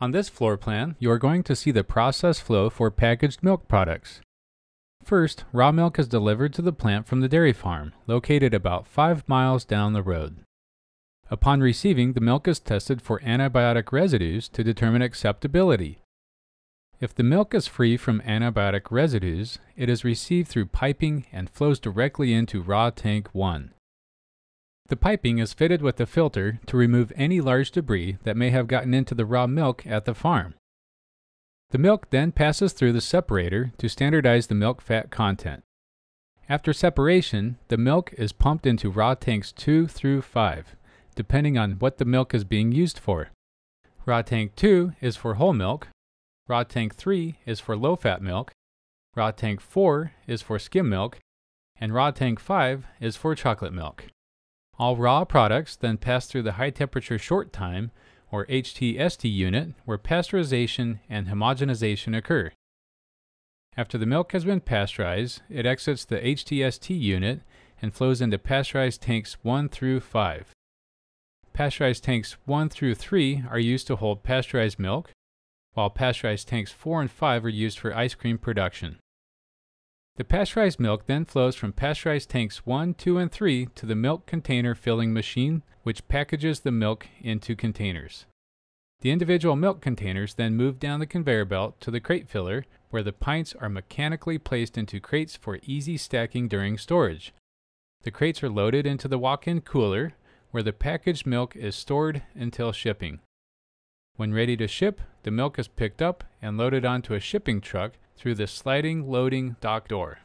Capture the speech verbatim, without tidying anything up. On this floor plan, you are going to see the process flow for packaged milk products. First, raw milk is delivered to the plant from the dairy farm, located about five miles down the road. Upon receiving, the milk is tested for antibiotic residues to determine acceptability. If the milk is free from antibiotic residues, it is received through piping and flows directly into raw tank one. The piping is fitted with a filter to remove any large debris that may have gotten into the raw milk at the farm. The milk then passes through the separator to standardize the milk fat content. After separation, the milk is pumped into raw tanks two through five, depending on what the milk is being used for. Raw tank two is for whole milk, raw tank three is for low-fat milk, raw tank four is for skim milk, and raw tank five is for chocolate milk. All raw products then pass through the high-temperature short-time, or H T S T unit, where pasteurization and homogenization occur. After the milk has been pasteurized, it exits the H T S T unit and flows into pasteurized tanks one through five. Pasteurized tanks one through three are used to hold pasteurized milk, while pasteurized tanks four and five are used for ice cream production. The pasteurized milk then flows from pasteurized tanks one, two, and three to the milk container filling machine, which packages the milk into containers. The individual milk containers then move down the conveyor belt to the crate filler, where the pints are mechanically placed into crates for easy stacking during storage. The crates are loaded into the walk-in cooler, where the packaged milk is stored until shipping. When ready to ship, the milk is picked up and loaded onto a shipping truck through the sliding loading dock door.